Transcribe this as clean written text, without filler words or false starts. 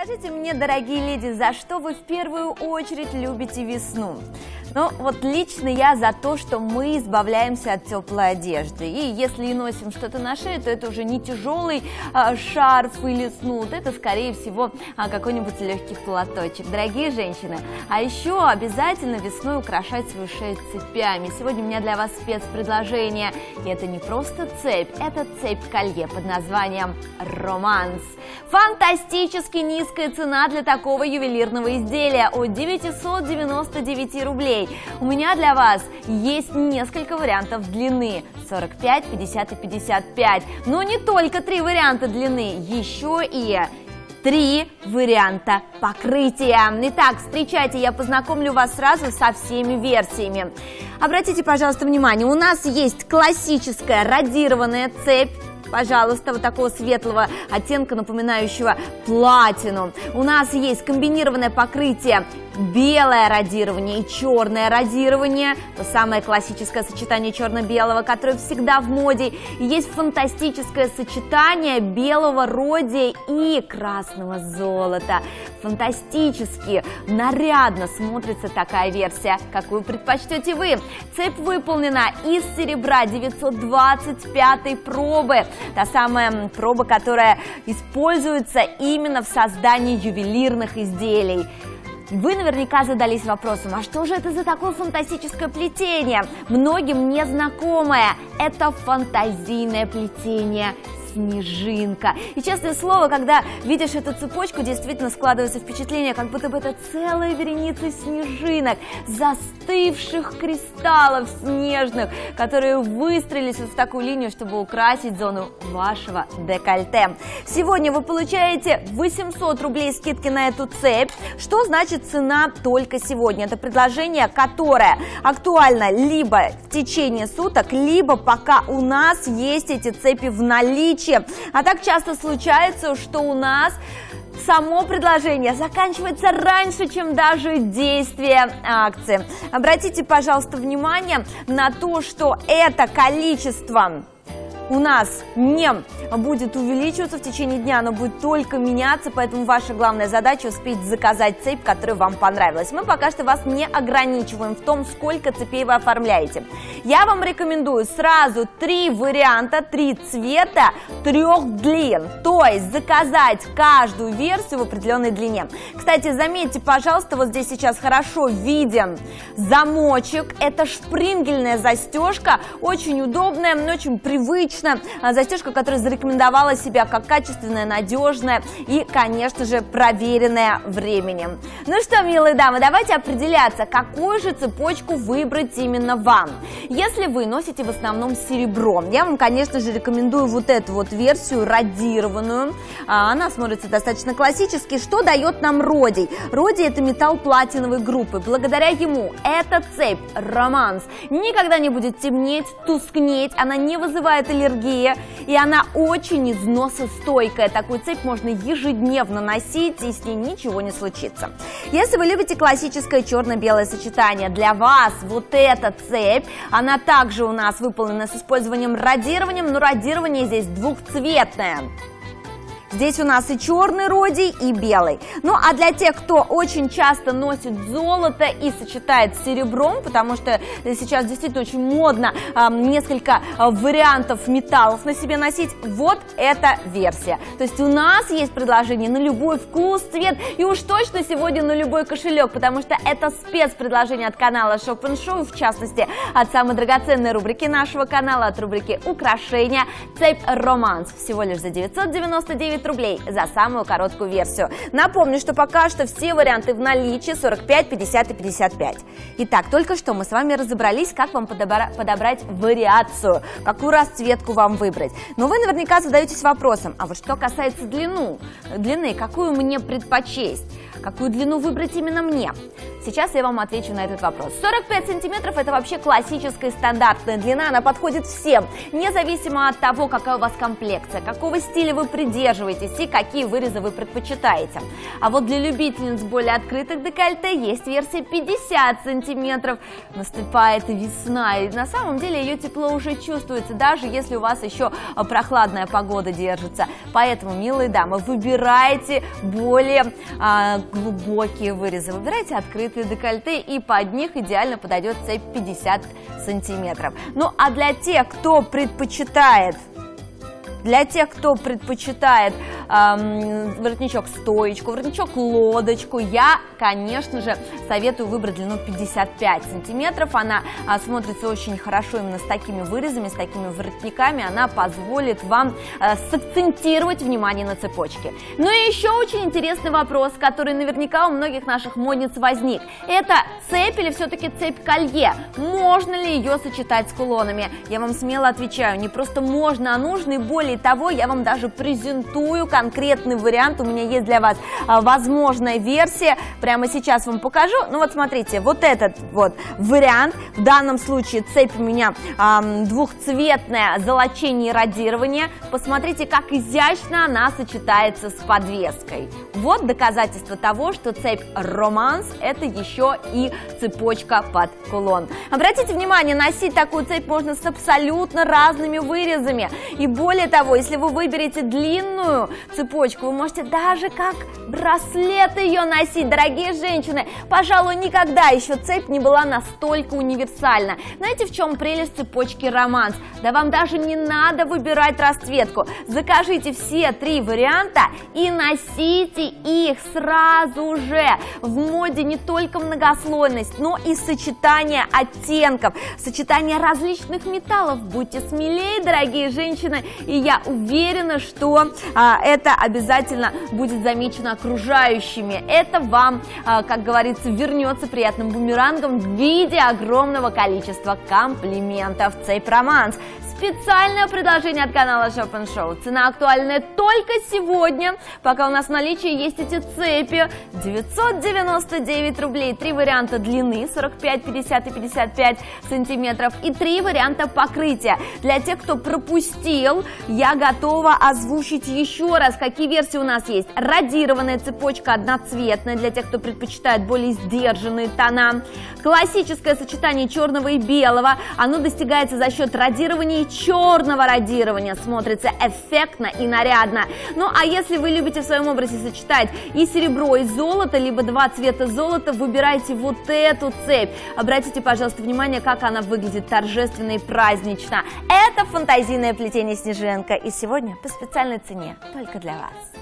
Скажите мне, дорогие леди, за что вы в первую очередь любите весну? Ну, вот лично я за то, что мы избавляемся от теплой одежды. И если и носим что-то на шее, то это уже не тяжелый шарф или снуд, это, скорее всего, какой-нибудь легкий платочек. Дорогие женщины, а еще обязательно весной украшать свою шею цепями. Сегодня у меня для вас спецпредложение. И это не просто цепь, это цепь-колье под названием «Романс». Фантастически низкая цена для такого ювелирного изделия – от 999 рублей. У меня для вас есть несколько вариантов длины – 45, 50 и 55. Но не только три варианта длины, еще и три варианта покрытия. Итак, встречайте, я познакомлю вас сразу со всеми версиями. Обратите, пожалуйста, внимание, у нас есть классическая радированная цепь. Пожалуйста, вот такого светлого оттенка, напоминающего платину. У нас есть комбинированное покрытие белое радирование и черное радирование. То самое классическое сочетание черно-белого, которое всегда в моде. И есть фантастическое сочетание белого родия и красного золота. Фантастически нарядно смотрится такая версия, какую предпочтете вы. Цепь выполнена из серебра 925-й пробы. Та самая проба, которая используется именно в создании ювелирных изделий. Вы наверняка задались вопросом, а что же это за такое фантастическое плетение? Многим незнакомое. Это фантазийное плетение «Снежинка». И, честное слово, когда видишь эту цепочку, действительно складывается впечатление, как будто бы это целая вереница снежинок, застывших кристаллов снежных, которые выстроились вот в такую линию, чтобы украсить зону вашего декольте. Сегодня вы получаете 800 рублей скидки на эту цепь, что значит цена только сегодня. Это предложение, которое актуально либо в течение суток, либо пока у нас есть эти цепи в наличии. А так часто случается, что у нас само предложение заканчивается раньше, чем даже действие акции. Обратите, пожалуйста, внимание на то, что это количество у нас не будет увеличиваться в течение дня, оно будет только меняться, поэтому ваша главная задача – успеть заказать цепь, которая вам понравилась. Мы пока что вас не ограничиваем в том, сколько цепей вы оформляете. Я вам рекомендую сразу три варианта, три цвета, трех длин, то есть заказать каждую версию в определенной длине. Кстати, заметьте, пожалуйста, вот здесь сейчас хорошо виден замочек, это шпрингельная застежка, очень удобная, но очень привычная застежка, которая зарекомендовала себя как качественная, надежная и, конечно же, проверенная временем. Ну что, милые дамы, давайте определяться, какую же цепочку выбрать именно вам. Если вы носите в основном серебро, я вам, конечно же, рекомендую вот эту вот версию радированную. Она смотрится достаточно классически. Что дает нам родий? Родий – это металл платиновой группы. Благодаря ему эта цепь «Романс» никогда не будет темнеть, тускнеть, она не вызывает аллергии, и она очень износостойкая. Такую цепь можно ежедневно носить, и с ней ничего не случится. Если вы любите классическое черно-белое сочетание, для вас вот эта цепь, она также у нас выполнена с использованием радирования, но радирование здесь двухцветное. Здесь у нас и черный родий, и белый. Ну, а для тех, кто очень часто носит золото и сочетает с серебром, потому что сейчас действительно очень модно несколько вариантов металлов на себе носить, вот эта версия. То есть у нас есть предложение на любой вкус, цвет и уж точно сегодня на любой кошелек, потому что это спецпредложение от канала Shop and Show, в частности, от самой драгоценной рубрики нашего канала, от рубрики «Украшения», цепь «Романс». Всего лишь за 999 рублей за самую короткую версию. Напомню, что пока что все варианты в наличии: 45, 50 и 55. Итак, только что мы с вами разобрались, как вам подобрать вариацию, какую расцветку вам выбрать. Но вы наверняка задаетесь вопросом, а вот что касается длины, какую мне предпочесть, какую длину выбрать именно мне? Сейчас я вам отвечу на этот вопрос. 45 сантиметров – это вообще классическая стандартная длина, она подходит всем, независимо от того, какая у вас комплекция, какого стиля вы придерживаетесь и какие вырезы вы предпочитаете. А вот для любительниц более открытых декольте есть версия 50 сантиметров. Наступает весна, и на самом деле ее тепло уже чувствуется, даже если у вас еще прохладная погода держится. Поэтому, милые дамы, выбирайте более глубокие вырезы, выбирайте открытые декольте, и под них идеально подойдет цепь 50 сантиметров. Ну а для тех, кто предпочитает воротничок-стоечку, воротничок-лодочку, я, конечно же, советую выбрать длину 55 сантиметров. Она смотрится очень хорошо именно с такими вырезами, с такими воротниками. Она позволит вам сакцентировать внимание на цепочке. Ну и еще очень интересный вопрос, который наверняка у многих наших модниц возник. Это цепь или все-таки цепь-колье? Можно ли ее сочетать с кулонами? Я вам смело отвечаю, не просто можно, а нужно, и более того, я вам даже презентую конкретный вариант. У меня есть для вас возможная версия. Прямо сейчас вам покажу. Ну вот смотрите, вот этот вот вариант. В данном случае цепь у меня двухцветная, золочение и радирование. Посмотрите, как изящно она сочетается с подвеской. Вот доказательство того, что цепь Романс — это еще и цепочка под кулон. Обратите внимание, носить такую цепь можно с абсолютно разными вырезами. И более того, если вы выберете длинную цепочку, вы можете даже как браслет ее носить. Дорогие женщины, пожалуй, никогда еще цепь не была настолько универсальна. Знаете, в чем прелесть цепочки Романс? Да вам даже не надо выбирать расцветку. Закажите все три варианта и носите их сразу же. В моде не только многослойность, но и сочетание оттенков, сочетание различных металлов. Будьте смелее, дорогие женщины. И я уверена, что это обязательно будет замечено окружающими. Это вам, как говорится, вернется приятным бумерангом в виде огромного количества комплиментов. Цепь Романс. Специальное предложение от канала Shop and Show. Цена актуальная только сегодня. Пока у нас в наличии есть эти цепи. 999 рублей. Три варианта длины: 45, 50 и 55 сантиметров. И три варианта покрытия. Для тех, кто пропустил, я готова озвучить еще раз, какие версии у нас есть. Радированная цепочка одноцветная, для тех, кто предпочитает более сдержанные тона. Классическое сочетание черного и белого. Оно достигается за счет радирования, черного радирования, смотрится эффектно и нарядно. Ну а если вы любите в своем образе сочетать и серебро, и золото, либо два цвета золота, выбирайте вот эту цепь. Обратите, пожалуйста, внимание, как она выглядит торжественно и празднично. Это фантазийное плетение снежинка, и сегодня по специальной цене только для вас.